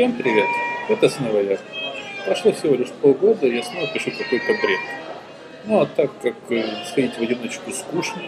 Всем привет, это снова я. Прошло всего лишь полгода, и я снова пишу какой-то бред. Ну а так как сходить в одиночку скучно,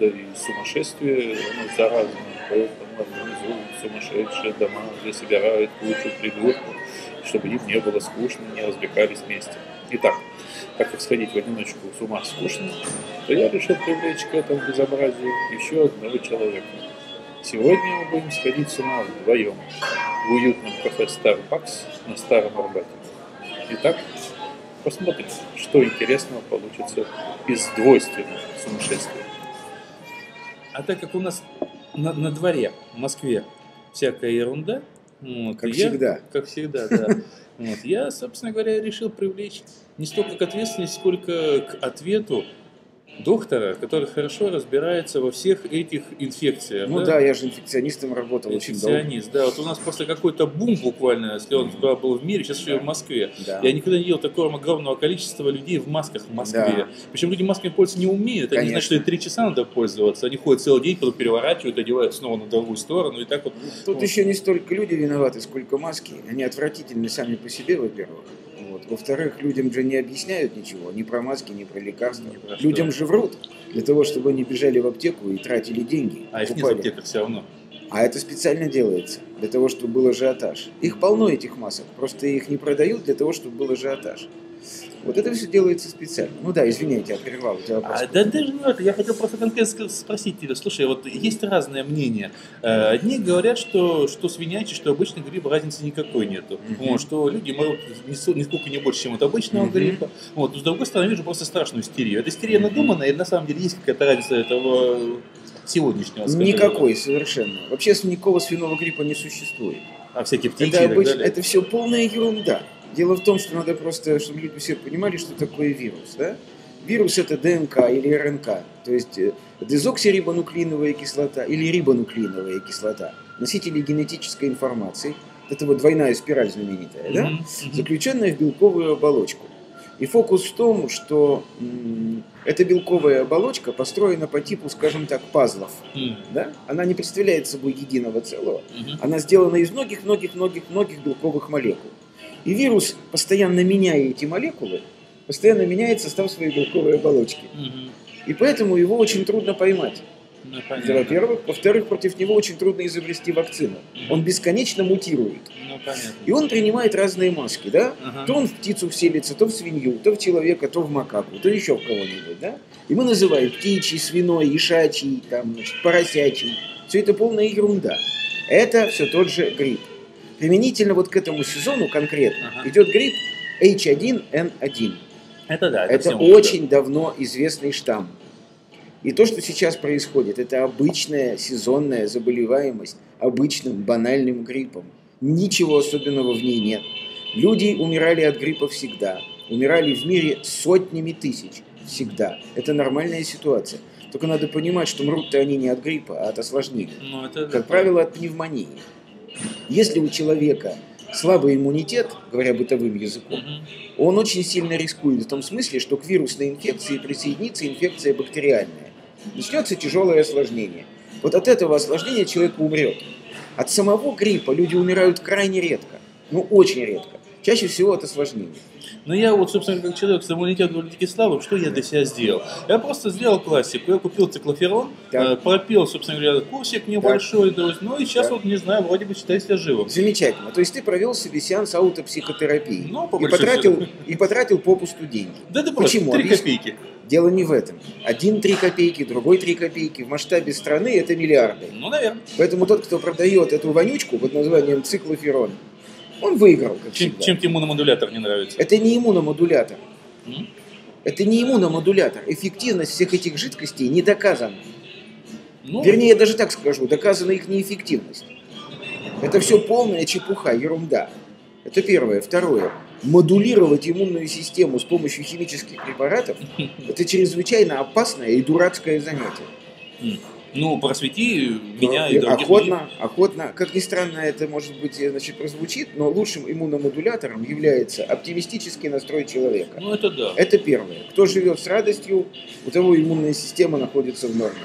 да и сумасшествие, ну заразно, поэтому организуют сумасшедшие дома, где собирают кучу придурков, чтобы им не было скучно, не развлекались вместе. Итак, так как сходить в одиночку с ума скучно, то я решил привлечь к этому безобразию еще одного человека. Сегодня мы будем сходить с ума вдвоем в уютном кафе Starbucks на Старом Арбате. Итак, посмотрим, что интересного получится из двойственного сумасшествия. А так как у нас на дворе в Москве всякая ерунда, вот, как всегда, вот, я, собственно говоря, решил привлечь не столько к ответственности, сколько к ответу доктора, который хорошо разбирается во всех этих инфекциях. Ну да, я же инфекционистом работал очень долго. Инфекционист, да. Вот у нас просто какой-то бум буквально, если он был в мире, сейчас еще и в Москве. Да. Я никогда не видел такого огромного количества людей в масках в Москве. Да. Причем люди масками пользоваться не умеют. Конечно. Они знают, что и 3 часа надо пользоваться. Они ходят целый день, потом переворачивают, одевают снова на другую сторону. И так вот. Тут еще не столько люди виноваты, сколько маски. Они отвратительны сами по себе, во-первых. Во-вторых, людям же не объясняют ничего, ни про маски, ни про лекарства. Людям же врут, для того, чтобы они бежали в аптеку и тратили деньги. А их нет в аптеках все равно. А это специально делается, для того, чтобы был ажиотаж. Их полно, этих масок, просто их не продают для того, чтобы был ажиотаж. Вот это все делается специально. Ну да, извините, я прервал у тебя вопрос. Да даже не это, я хотел просто конкретно спросить тебя. Слушай, вот есть разное мнение. Одни говорят, что свинячий, что обычный грипп, разницы никакой нету. Вот, что люди могут нисколько не больше, чем от обычного гриппа. Вот, но с другой стороны, я вижу просто страшную истерию. Эта истерия надуманная, и на самом деле есть какая-то разница этого сегодняшнего? Никакой, совершенно. Вообще никакого свиного гриппа не существует. А всякие птичьи и так далее? Это все полная ерунда. Дело в том, что надо просто, чтобы люди все понимали, что такое вирус. Да? Вирус – это ДНК или РНК, то есть дезоксирибонуклеиновая кислота или рибонуклеиновая кислота, носители генетической информации, это вот двойная спираль знаменитая, да? Заключенная в белковую оболочку. И фокус в том, что эта белковая оболочка построена по типу, скажем так, пазлов. Да? Она не представляет собой единого целого, она сделана из многих белковых молекул. И вирус, постоянно меняя эти молекулы, постоянно меняет состав своей белковой оболочки. И поэтому его очень трудно поймать. Ну, во-первых. Во-вторых, против него очень трудно изобрести вакцину. Он бесконечно мутирует. Ну, и он принимает разные маски. Да? То он в птицу вселится, то в свинью, то в человека, то в макаку, то еще в кого-нибудь. Да? И мы называем птичий, свиной, ишачий, там, значит, поросячий. Все это полная ерунда. Это все тот же грипп. Применительно вот к этому сезону конкретно идет грипп H1N1. Это да. Это очень давно известный штамм. И то, что сейчас происходит, это обычная сезонная заболеваемость обычным банальным гриппом. Ничего особенного в ней нет. Люди умирали от гриппа всегда. Умирали в мире сотнями тысяч всегда. Это нормальная ситуация. Только надо понимать, что мрут-то они не от гриппа, а от осложнений. Как правило, от пневмонии. Если у человека слабый иммунитет, говоря бытовым языком, он очень сильно рискует в том смысле, что к вирусной инфекции присоединится инфекция бактериальная. Начнется тяжелое осложнение. Вот от этого осложнения человек умрет. От самого гриппа люди умирают крайне редко, ну очень редко. Чаще всего от осложнений. Но я вот, собственно, как человек с иммунитетом довольно-таки слабым, что я для себя сделал? Я просто сделал классику. Я купил циклоферон, пропил, собственно говоря, курсик небольшой, ну и сейчас вот, не знаю, вроде бы считаю себя живым. Замечательно. То есть ты провел себе сеанс аутопсихотерапии и потратил попусту деньги. Да, да, почему? 3 копейки. Дело не в этом. Один 3 копейки, другой 3 копейки. В масштабе страны это миллиарды. Ну, наверное. Поэтому тот, кто продает эту вонючку под названием циклоферон, он выиграл. Чем-то иммуномодулятор не нравится. Это не иммуномодулятор. Это не иммуномодулятор. Эффективность всех этих жидкостей не доказана. Ну, вернее, я даже так скажу, доказана их неэффективность. Это все полная чепуха, ерунда. Это первое. Второе. Модулировать иммунную систему с помощью химических препаратов – это чрезвычайно опасное и дурацкое занятие. Ну, просвети меня и других. Охотно. Как ни странно это, может быть, значит, прозвучит, но лучшим иммуномодулятором является оптимистический настрой человека. Ну, это да. Это первое. Кто живет с радостью, у того иммунная система находится в норме.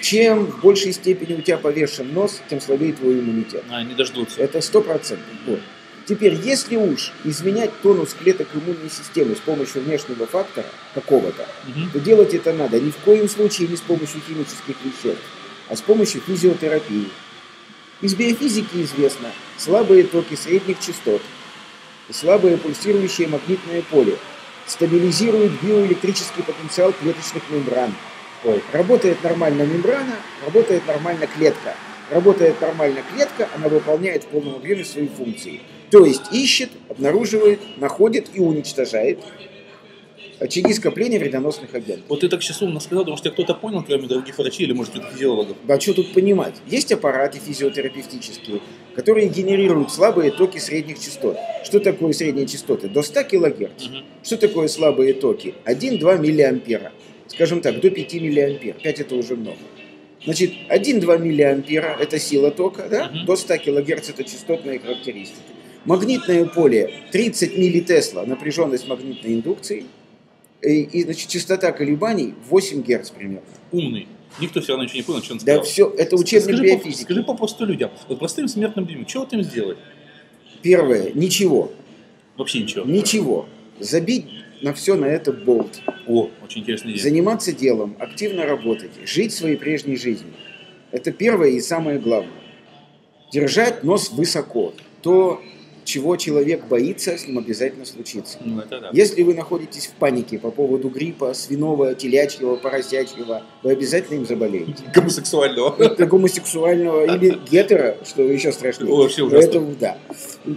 Чем в большей степени у тебя повешен нос, тем слабее твой иммунитет. Они дождутся. Это 100%. Вот. Теперь, если уж изменять тонус клеток иммунной системы с помощью внешнего фактора какого-то, то делать это надо ни в коем случае не с помощью химических веществ, а с помощью физиотерапии. Из биофизики известно слабые токи средних частот и слабое пульсирующее магнитное поле стабилизируют биоэлектрический потенциал клеточных мембран. Ой. Работает нормально мембрана, работает нормально клетка. Работает нормально клетка, она выполняет в полном объеме свои функции. То есть ищет, обнаруживает, находит и уничтожает очаги скопления вредоносных агентов. Вот ты так сейчас умно сказал, потому что кто-то понял, кроме других врачей или, может, физиологов. Да что тут понимать? Есть аппараты физиотерапевтические, которые генерируют слабые токи средних частот. Что такое средние частоты? До 100 кГц. Что такое слабые токи? 1-2 мА. Скажем так, до 5 мА. 5 это уже много. Значит, 1-2 мА – это сила тока, да? До 100 кГц – это частотные характеристики. Магнитное поле 30 миллитесла, напряженность магнитной индукции, и значит, частота колебаний 8 Гц примерно. Умный. Никто все равно ничего не понял, что он сказал. Да все, это учебник биофизики. Скажи попросту людям, вот простым смертным людям, чего ты им сделать? Первое, ничего. Вообще ничего. Ничего. Забить на все на это болт. О, очень интересная идея. Заниматься делом, активно работать, жить своей прежней жизнью. Это первое и самое главное. Держать нос высоко. То, чего человек боится, с ним обязательно случится. Ну, это да. Если вы находитесь в панике по поводу гриппа, свиного, телячьего, поросячьего, вы обязательно им заболеете. Гомосексуального. Гомосексуального или гетера, что еще страшнее. Вообще ужасно. Поэтому, да.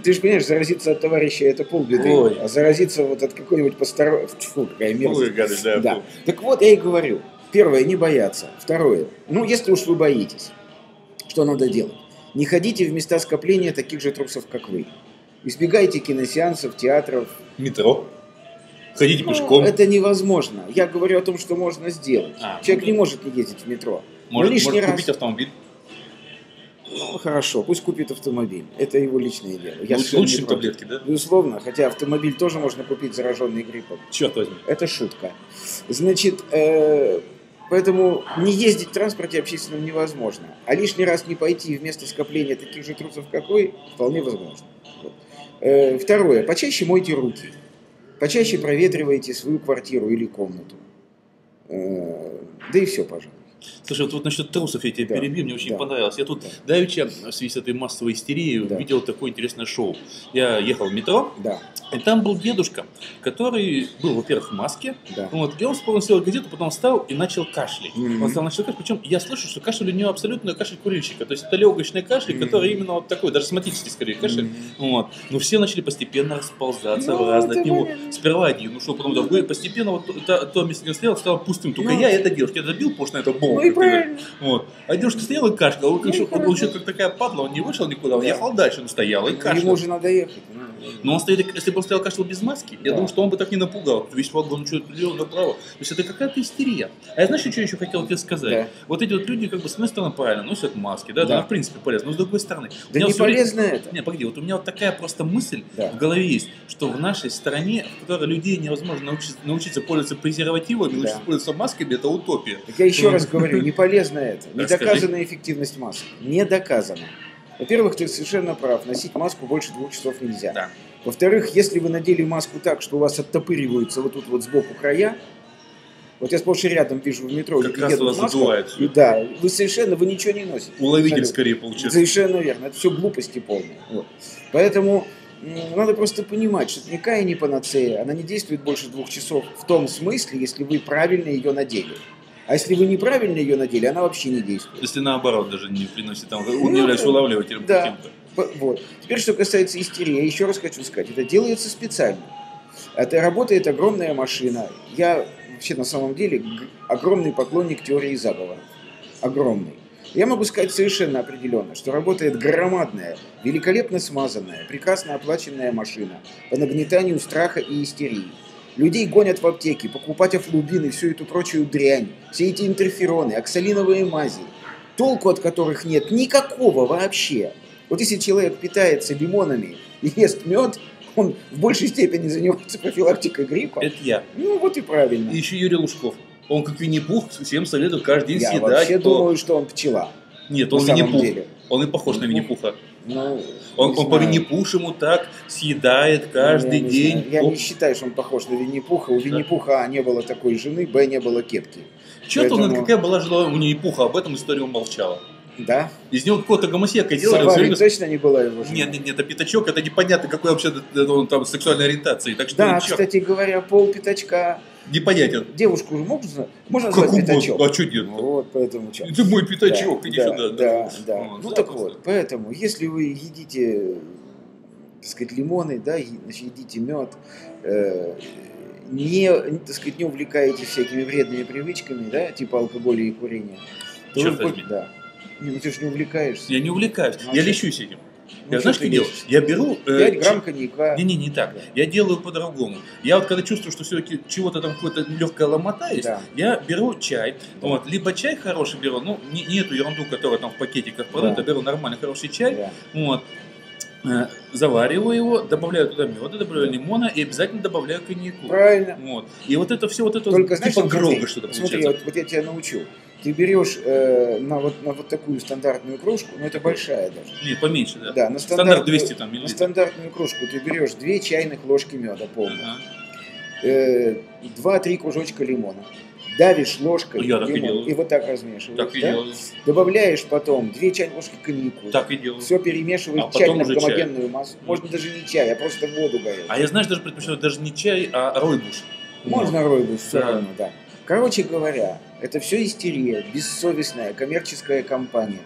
Ты же понимаешь, заразиться от товарища это полбеды, а заразиться вот от какой-нибудь посторонней... Фу, какая мерзость. Да. Так вот, я и говорю. Первое, не бояться. Второе, ну, если уж вы боитесь, что надо делать? Не ходите в места скопления таких же трусов, как вы. Избегайте киносеансов, театров. Метро. Ходите пешком. Это невозможно. Я говорю о том, что можно сделать. Человек не может не ездить в метро. Может купить автомобиль. Ну, хорошо, пусть купит автомобиль. Это его личное дело. Лучше, чем таблетки, да? Безусловно. Хотя автомобиль тоже можно купить зараженный гриппом. Черт возьми. Это шутка. Значит... Поэтому не ездить в транспорте общественном невозможно. А лишний раз не пойти в место скопления таких же трусов, как вы, вполне возможно. Вот. Второе. Почаще мойте руки. Почаще проветривайте свою квартиру или комнату. Да и все, пожалуй. Слушай, вот, насчет трусов я тебя перебью, мне очень понравилось. Я тут давеча, в связи с этой массовой истерией, видел такое интересное шоу. Я ехал в метро, и там был дедушка, который был, во-первых, в маске, вот, и он вспомнил, сел газету, потом встал и начал кашлять. Он встал, начал кашлять, причем я слышу, что кашель у него абсолютно кашель курильщика, то есть это легочный кашель, который именно вот такой, даже соматический скорее кашель. Вот. Но все начали постепенно расползаться в разные от него. Сперва один ушел, потом другой, постепенно вот то место, где он стоял, стало пустым. Только я это девушка, я добил, потому что на это бомб. Ну и правильно. Вот. А девушка стояла и кашляла. Он еще как такая падла, он не вышел никуда, он ехал дальше, он стоял и кашлял. Ему же надо ехать. Но он стоит, если бы он стоял кашлял без маски, я думаю, что он бы так не напугал. Весь вагон что-то лево направо. То есть это какая-то истерия. А я, знаешь, что еще хотел тебе сказать? Да. Вот эти вот люди, как бы, с одной стороны, правильно носят маски, да, да. Она, в принципе, полезна. Но с другой стороны... Да не полезно это. Нет, погоди, вот у меня вот такая просто мысль в голове есть, что в нашей стране, в которой людей невозможно научиться пользоваться презервативами, научиться пользоваться масками, это утопия. Так я еще раз говорю, не полезно это. Не доказана эффективность масок. Не доказана. Во-первых, ты совершенно прав, носить маску больше 2 часов нельзя. Да. Во-вторых, если вы надели маску так, что у вас оттопыриваются вот тут вот сбоку края, вот я сплошь рядом вижу в метро, как раз у вас задувает. Да, вы совершенно, вы ничего не носите. Уловитель абсолютно. Скорее получается. Совершенно верно, это все глупости полные. Вот. Поэтому надо просто понимать, что это никакая не панацея, она не действует больше 2 часов в том смысле, если вы правильно ее надели. А если вы неправильно ее надели, она вообще не действует. Если наоборот даже не приносит, там, не является улавливателем. Да. Вот. Теперь, что касается истерии, я еще раз хочу сказать, это делается специально. Это работает огромная машина. Я вообще на самом деле огромный поклонник теории заговора. Огромный. Я могу сказать совершенно определенно, что работает громадная, великолепно смазанная, прекрасно оплаченная машина по нагнетанию страха и истерии. Людей гонят в аптеки покупать афлубин и всю эту прочую дрянь, все эти интерфероны, оксалиновые мази, толку от которых нет никакого вообще. Вот если человек питается лимонами и ест мед, он в большей степени занимается профилактикой гриппа. Это я. Ну вот и правильно. И еще Юрий Лужков. Он как Винни-Пух, всем советую каждый день съедать. Я вообще думаю, что он пчела. Нет, он Винни-Пух. Он и похож на Винни-Пуха. Ну, он по Винни-Пушему так съедает каждый день. Я не считаю, что он похож на Винни-Пуха. У Винни-Пуха А, не было такой жены, Б, не было кепки. Чего-то она какая была жила у Винни-Пуха, об этом история умолчала. Да? Из него какого-то гомосека делали. Сафари точно не была его жена. Нет, нет, нет, а пятачок, это непонятно, какой вообще он там сексуальной ориентации. Так что да, кстати говоря, пол пятачка. Непонятен. Девушку можно назвать пятачок. А что нет? Вот, поэтому что? Это мой пятачок, да, иди сюда. Да. Ну так вот, поэтому, если вы едите, так сказать, лимоны, да, едите мед, не увлекаетесь всякими вредными привычками, да, типа алкоголя и курения. Черт возьми. Да. Ну ты же не увлекаешься. Я не увлекаюсь. Я лечусь этим. Я знаешь, что делаю? Я беру... 5 грамм коньяка. Не так. Да. Я делаю по-другому. Я вот когда чувствую, что все-таки чего-то там какая-то легкая ломота есть, да, я беру чай. Да. Вот. Либо чай хороший беру, ну не эту ерунду, которая там в пакетиках продают, да, я беру нормальный хороший чай. Да. Вот. Завариваю его, добавляю туда меда, добавляю лимона и обязательно добавляю коньяку. Правильно. Вот. И вот это все, вот это только, типа громко что-то получается. Смотри, вот я тебя научу. Ты берешь на вот такую стандартную кружку, но это большая даже. Нет, поменьше, да? Да, на стандарт 200 там миллилитров. На стандартную кружку ты берешь 2 чайных ложки меда полных, 2-3 кружочка лимона, давишь ложкой лимон и вот так размешиваешь. Так и делаю. Добавляешь потом 2 чайных ложки коньяку. Так и делаю. Все перемешиваешь тщательно в гомогенную массу. Можно даже не чай, а просто воду горю. А я, знаешь, даже предпочитаю даже не чай, а ройбуш. Можно ройбуш, все равно, да. Короче говоря, это все истерия, бессовестная коммерческая компания.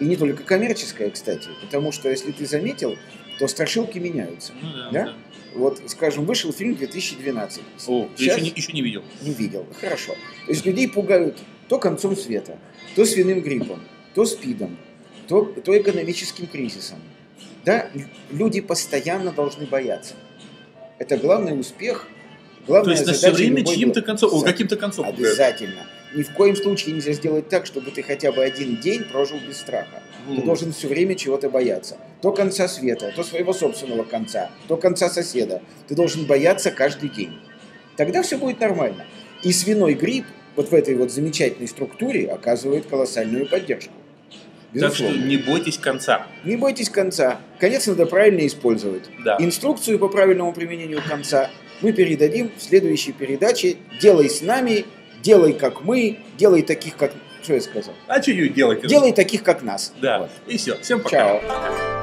И не только коммерческая, кстати, потому что, если ты заметил, то страшилки меняются. Ну, да? Вот, скажем, вышел фильм 2012. О, сейчас... я еще не видел. Не видел, хорошо. То есть людей пугают то концом света, то свиным гриппом, то СПИДом, то экономическим кризисом. Да? Люди постоянно должны бояться. Это главный успех. Главная то есть на все время чьим-то концом, каким-то концом. Обязательно. Ни в коем случае нельзя сделать так, чтобы ты хотя бы один день прожил без страха. Ты должен все время чего-то бояться. То конца света, то своего собственного конца, то конца соседа. Ты должен бояться каждый день. Тогда все будет нормально. И свиной грипп вот в этой вот замечательной структуре оказывает колоссальную поддержку. Безусловно. Так что не бойтесь конца. Не бойтесь конца. Конец надо правильно использовать. Да. Инструкцию по правильному применению конца мы передадим в следующей передаче. Делай с нами, делай как мы, делай таких как... Что я сказал? А что делать? Делай таких как нас. Да. Вот. И все. Всем пока. Чао.